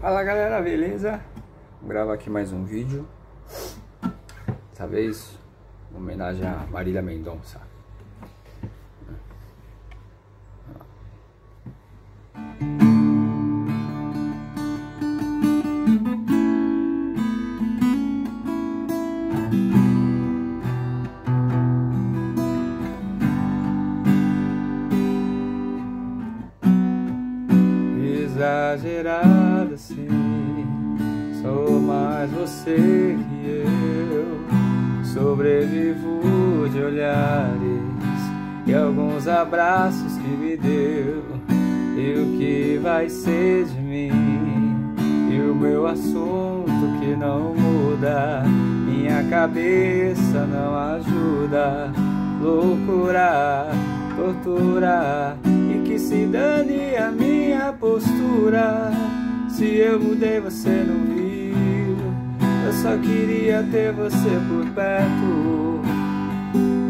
Fala galera, beleza? Vou gravar aqui mais um vídeo. Dessa vez, uma homenagem a Marília Mendonça. Exagerada sim, sou mais você que eu. Sobrevivo de olhares e alguns abraços que me deu. E o que vai ser de mim? E o meu assunto que não muda, minha cabeça não ajuda. Loucura, tortura, e que se dane a minha postura. Se eu mudei, você não viu. Eu só queria ter você por perto,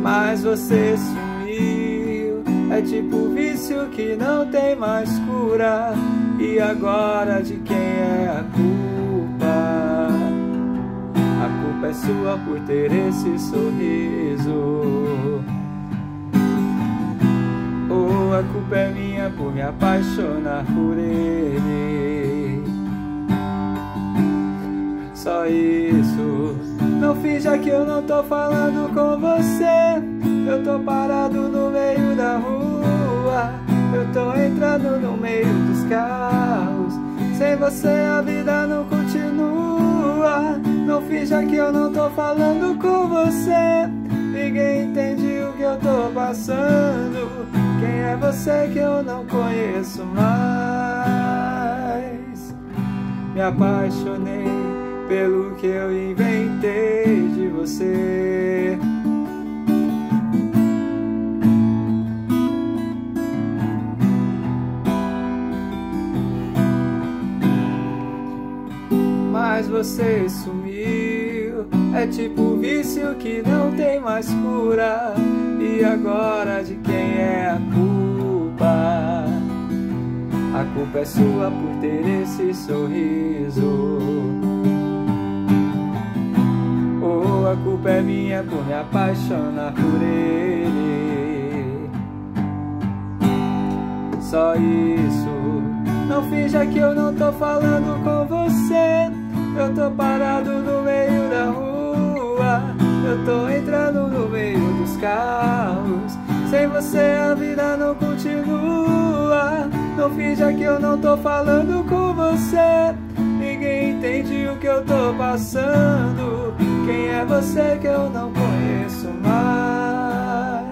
mas você sumiu. É tipo vício que não tem mais cura. E agora de quem é a culpa? A culpa é sua por ter esse sorriso. Oh, a culpa é minha por me apaixonar por ele. Só isso. Não finja que eu não tô falando com você. Eu tô parado no meio da rua. Eu tô entrando no meio dos carros. Sem você a vida não continua. Não finja que eu não tô falando com você. Ninguém entende o que eu tô passando. Quem é você que eu não conheço mais? Me apaixonei pelo que eu inventei de você. Mas você sumiu, é tipo vício que não tem mais cura. E agora de quem é a culpa? A culpa é sua por ter esse sorriso. Oh, a culpa é minha por me apaixonar por ele. Só isso. Não finja que eu não tô falando com você. Eu tô parado no meio da rua. Eu tô entrando no meio dos carros. Sem você a vida não continua. Não finja que eu não tô falando com você. Ninguém entende o que eu tô passando. Quem é você que eu não conheço mais?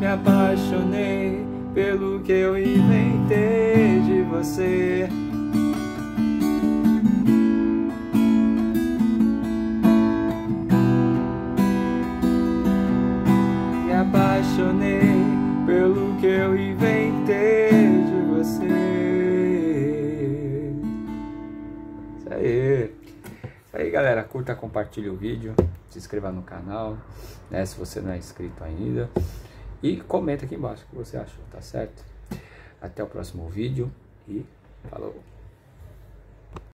Me apaixonei pelo que eu inventei de você. Apaixonei pelo que eu inventei de você. Isso aí. Isso aí, galera. Curta, compartilhe o vídeo, se inscreva no canal, né? Se você não é inscrito ainda. E comenta aqui embaixo o que você achou, tá certo? Até o próximo vídeo e falou!